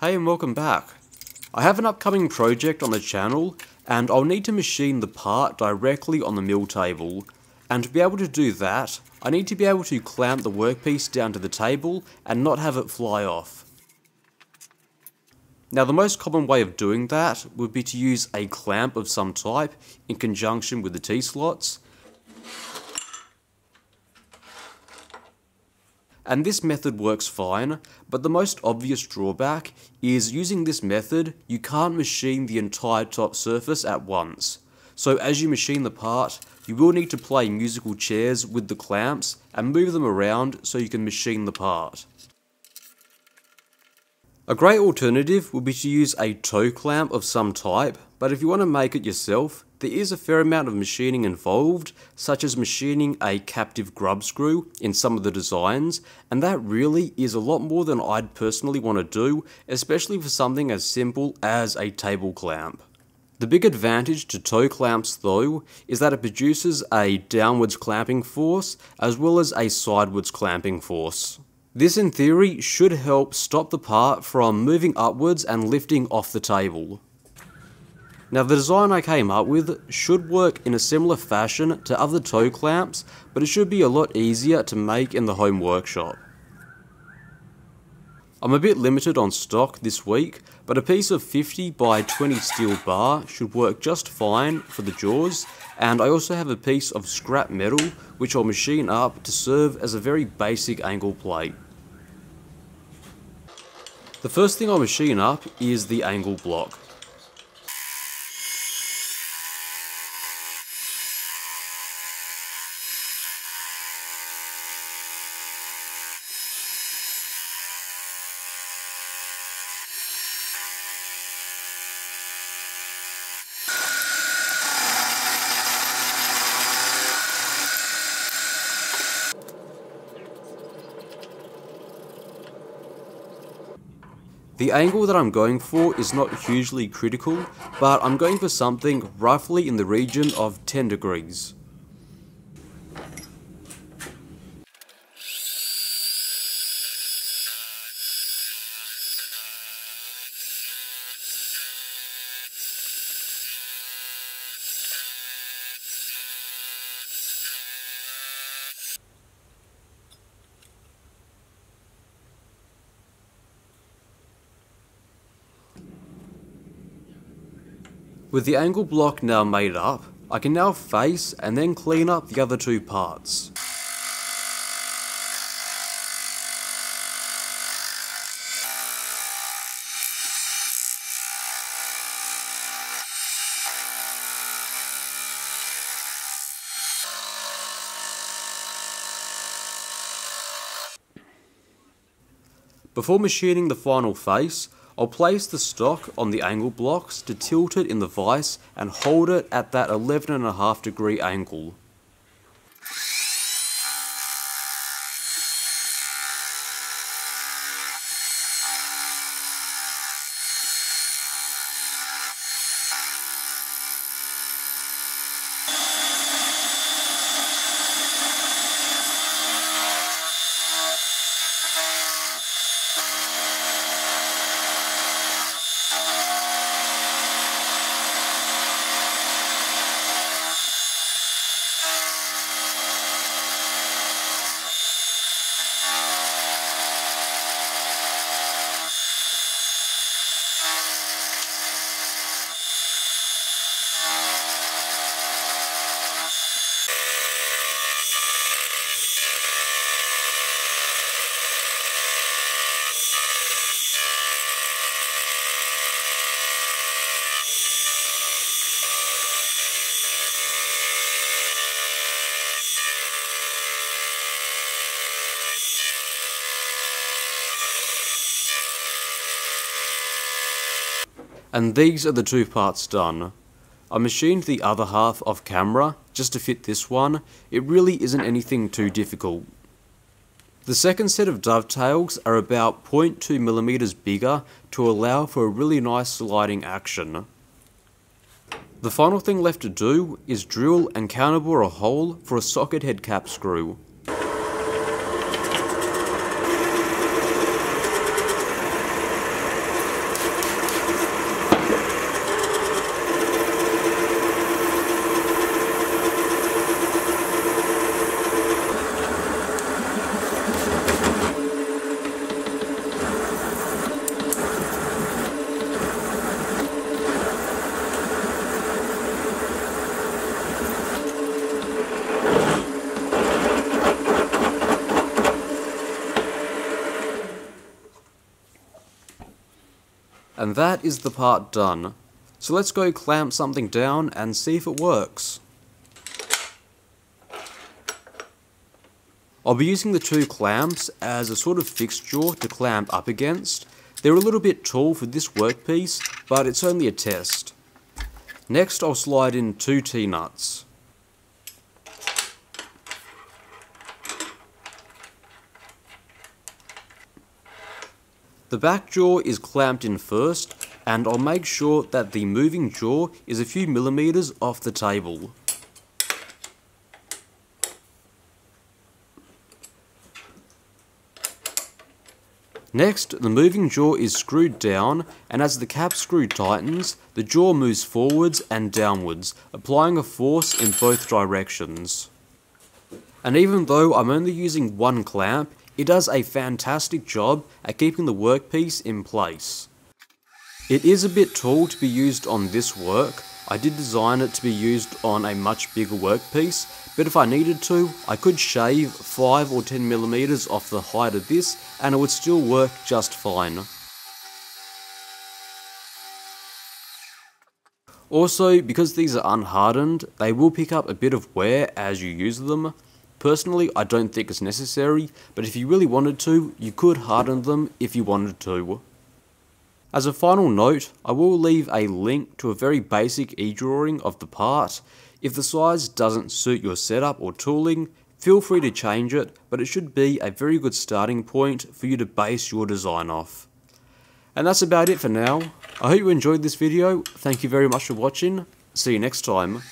Hey and welcome back. I have an upcoming project on the channel and I'll need to machine the part directly on the mill table, and to be able to do that I need to be able to clamp the workpiece down to the table and not have it fly off. Now the most common way of doing that would be to use a clamp of some type in conjunction with the T-slots, and this method works fine, but the most obvious drawback is using this method you can't machine the entire top surface at once. So as you machine the part, you will need to play musical chairs with the clamps and move them around so you can machine the part. A great alternative would be to use a toe clamp of some type, but if you want to make it yourself, there is a fair amount of machining involved, such as machining a captive grub screw in some of the designs, and that really is a lot more than I'd personally want to do, especially for something as simple as a table clamp. The big advantage to toe clamps though is that it produces a downwards clamping force as well as a sidewards clamping force. This in theory should help stop the part from moving upwards and lifting off the table. Now the design I came up with should work in a similar fashion to other toe clamps, but it should be a lot easier to make in the home workshop. I'm a bit limited on stock this week, but a piece of 50 by 20 steel bar should work just fine for the jaws, and I also have a piece of scrap metal which I'll machine up to serve as a very basic angle plate. The first thing I'll machine up is the angle block. The angle that I'm going for is not hugely critical, but I'm going for something roughly in the region of 10 degrees. With the angle block now made up, I can now face and then clean up the other two parts. Before machining the final face, I'll place the stock on the angle blocks to tilt it in the vise and hold it at that 11.5 degree angle. And these are the two parts done. I machined the other half off camera just to fit this one. It really isn't anything too difficult. The second set of dovetails are about 0.2mm bigger to allow for a really nice sliding action. The final thing left to do is drill and counterbore a hole for a socket head cap screw. And that is the part done. So let's go clamp something down and see if it works. I'll be using the two clamps as a sort of fixture to clamp up against. They're a little bit tall for this workpiece, but it's only a test. Next I'll slide in two T-nuts. The back jaw is clamped in first, and I'll make sure that the moving jaw is a few millimeters off the table. Next, the moving jaw is screwed down, and as the cap screw tightens, the jaw moves forwards and downwards, applying a force in both directions. And even though I'm only using one clamp, it does a fantastic job at keeping the workpiece in place. It is a bit tall to be used on this work. I did design it to be used on a much bigger workpiece, but if I needed to, I could shave 5 or 10 millimeters off the height of this and it would still work just fine. Also, because these are unhardened, they will pick up a bit of wear as you use them. Personally, I don't think it's necessary, but if you really wanted to, you could harden them if you wanted to. As a final note, I will leave a link to a very basic e-drawing of the part. If the size doesn't suit your setup or tooling, feel free to change it, but it should be a very good starting point for you to base your design off. And that's about it for now. I hope you enjoyed this video. Thank you very much for watching. See you next time.